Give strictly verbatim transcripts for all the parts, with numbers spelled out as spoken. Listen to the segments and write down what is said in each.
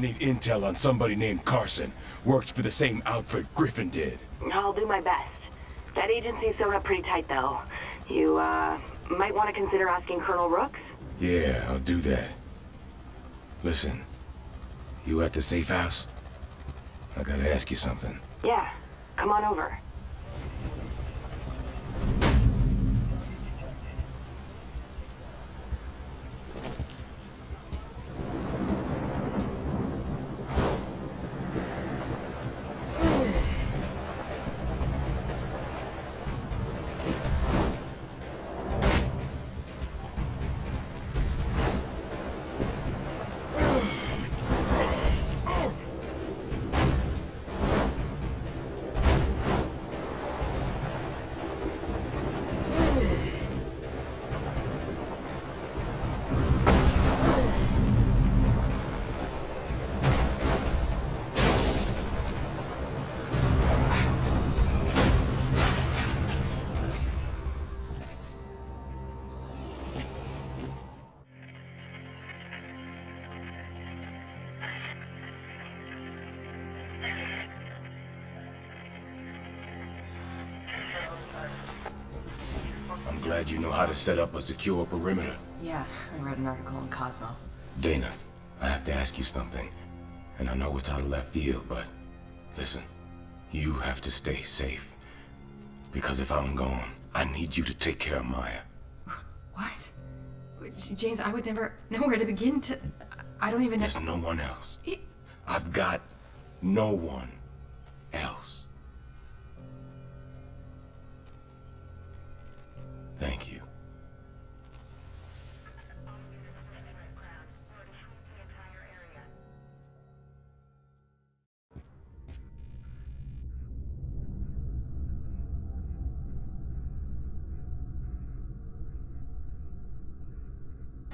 need intel on somebody named Carson. Works for the same outfit Griffin did. I'll do my best. That agency's sewn up pretty tight, though. You, uh, might want to consider asking Colonel Rooks? Yeah, I'll do that. Listen, you at the safe house? I gotta ask you something. Yeah, come on over. You know how to set up a secure perimeter. Yeah, I read an article in Cosmo. Dana, I have to ask you something. And I know it's out of left field, but listen, you have to stay safe. Because if I'm gone, I need you to take care of Maya. What? James, I would never know where to begin to... I don't even know... There's no one else. It... I've got no one else. Thank you.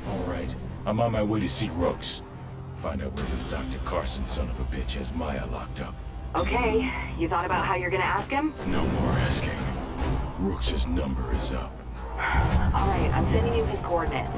All right, I'm on my way to see Rooks. Find out where this Doctor Carson son of a bitch has Maya locked up. Okay, you thought about how you're gonna ask him? No more asking. Rooks' number is up. All right, I'm sending you his coordinates.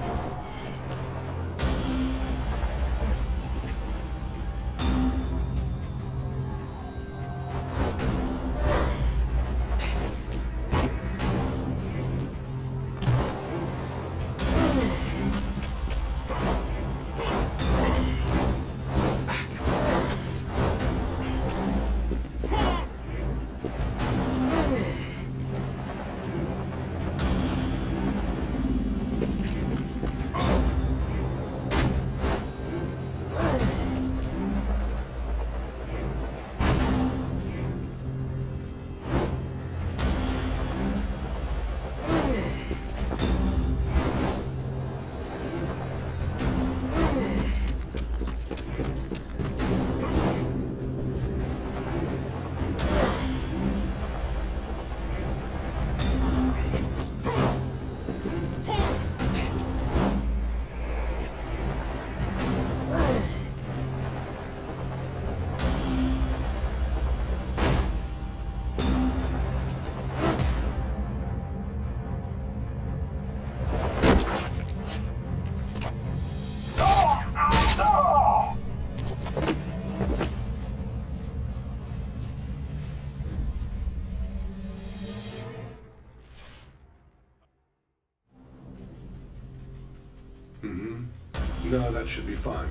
No, that should be fine.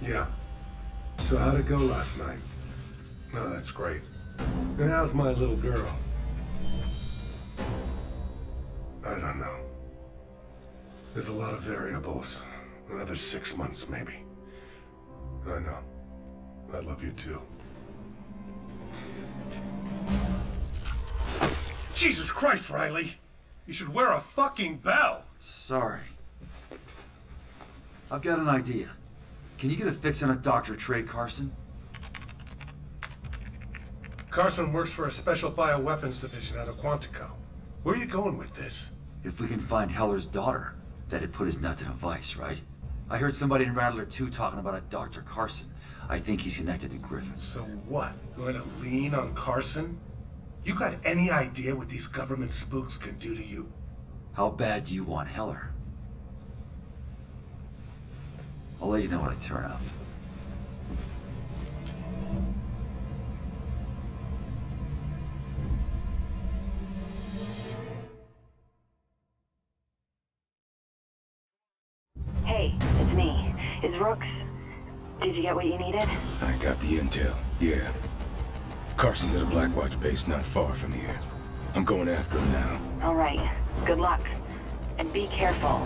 Yeah. So how'd it go last night? Oh, that's great. And how's my little girl? I don't know. There's a lot of variables. Another six months, maybe. I know. I love you, too. Jesus Christ, Riley! You should wear a fucking bell! Sorry. I've got an idea. Can you get a fix on a Doctor Trey Carson? Carson works for a special bioweapons division out of Quantico. Where are you going with this? If we can find Heller's daughter, that had put his nuts in a vice, right? I heard somebody in Rattler two talking about a Doctor Carson. I think he's connected to Griffin. So what? Going to lean on Carson? You got any idea what these government spooks can do to you? How bad do you want Heller? I'll let you know when I turn up. is Rooks. Did you get what you needed? I got the intel, yeah. Carson's at a Blackwatch base not far from here. I'm going after him now. All right. Good luck. And be careful.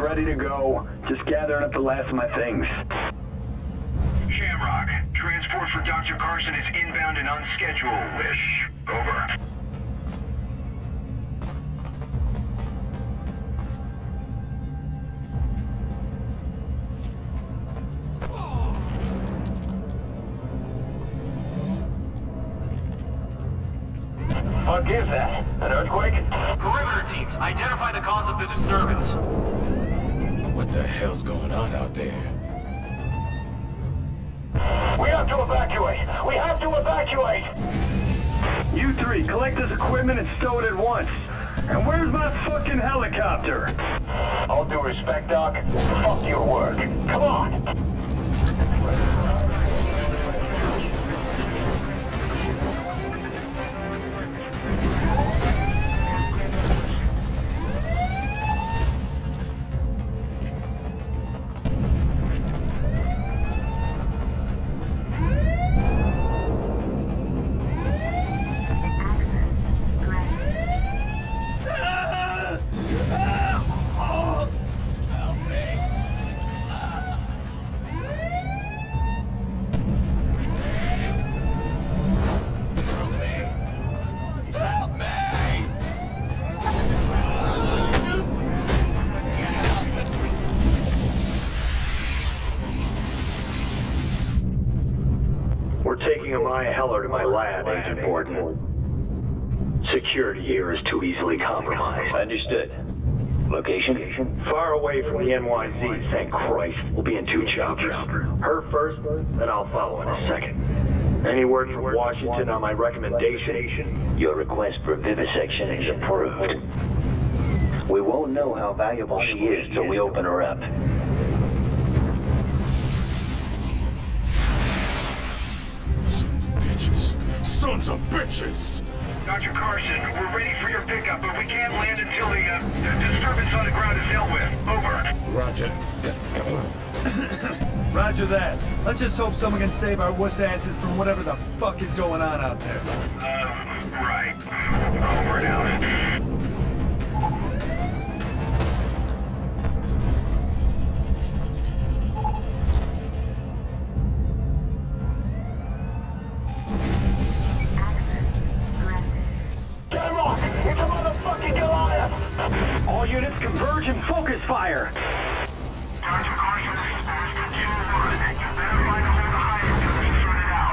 Ready to go. Just gathering up the last of my things. Shamrock, transport for Doctor Carson is inbound and on schedule. Ish. Over. What gives that? An earthquake? Perimeter teams, identify the cause of the disturbance. What the hell's going on out there? We have to evacuate! We have to evacuate! You three, collect this equipment and stow it at once. And where's my fucking helicopter? All due respect, Doc. Fuck your work. Come on! Maya Heller to my lab, Agent Borden. Security here is too easily compromised. Understood. Location? Far away from the N Y Z, thank Christ. We'll be in two choppers. Her first, then I'll follow in a second. Any word from Washington on my recommendation? Your request for vivisection is approved. We won't know how valuable she is till we open her up. Sons of bitches! Doctor Carson, we're ready for your pickup, but we can't land until the, uh, the disturbance on the ground is dealt with. Over. Roger. Roger that. Let's just hope someone can save our wuss asses from whatever the fuck is going on out there. Um, right. Over now. Fire! Doctor Carson responds to two one. You better find a way to hide until we sort it out.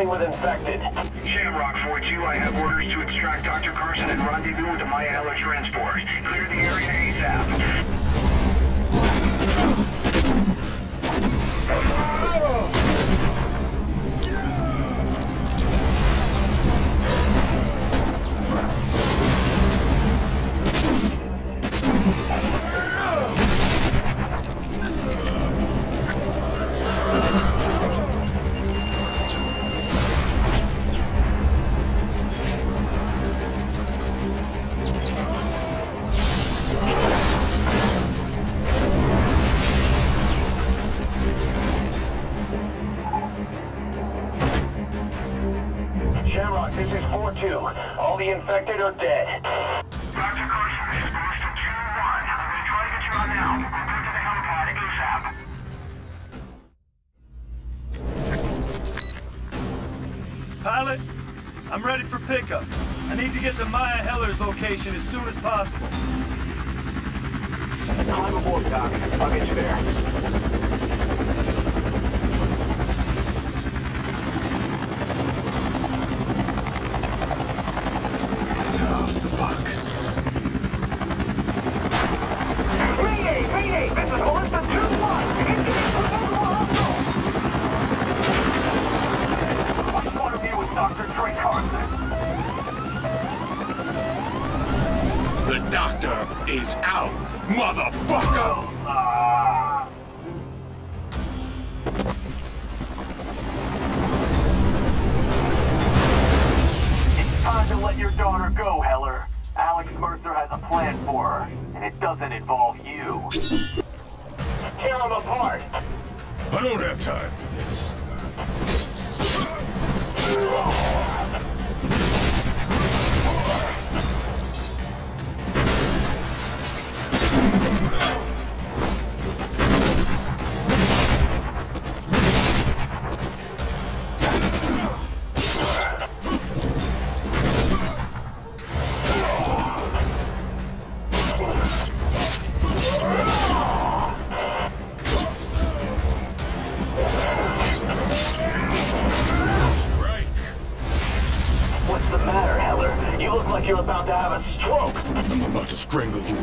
dealing with infected. Shamrock forty-two, I have orders to extract Doctor Carson and rendezvous with the Maya Heller transport. Clear the area ASAP. Infected or dead. Doctor Carson, this is Boston two one. I'm going to try to get you on now. Report to the helipad ASAP. Pilot, I'm ready for pickup. I need to get to Maya Heller's location as soon as possible. Climb aboard, Doc. I'll get you there.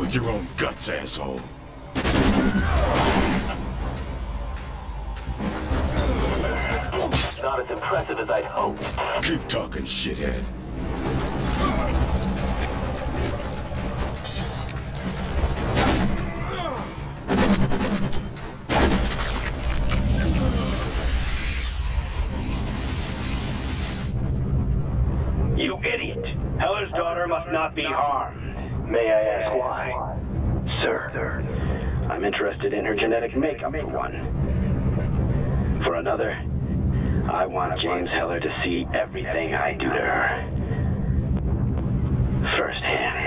Your own guts, asshole. Not as impressive as I'd hoped. Keep talking, shithead. You idiot. Heller's daughter must not be harmed. May I ask why? Sir, I'm interested in her genetic makeup, for one. For another, I want James Heller to see everything I do to her firsthand.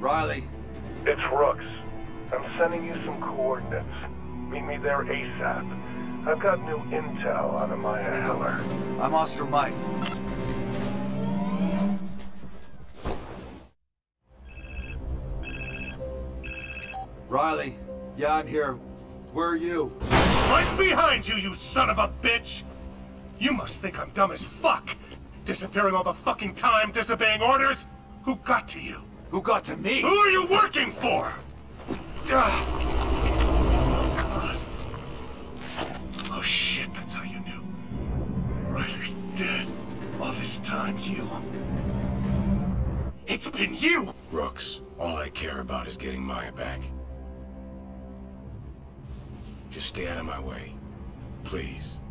Riley. It's Rooks. I'm sending you some coordinates. Meet me there ASAP. I've got new intel on Maya Heller. I'm Oscar Mike. Riley. Yeah, I'm here. Where are you? I'm behind you, you son of a bitch! You must think I'm dumb as fuck! Disappearing all the fucking time, disobeying orders! Who got to you? Who got to me? Who are you working for? Oh shit, that's how you knew. Riley's dead. All this time, you. It's been you! Rooks, all I care about is getting Maya back. Just stay out of my way. Please.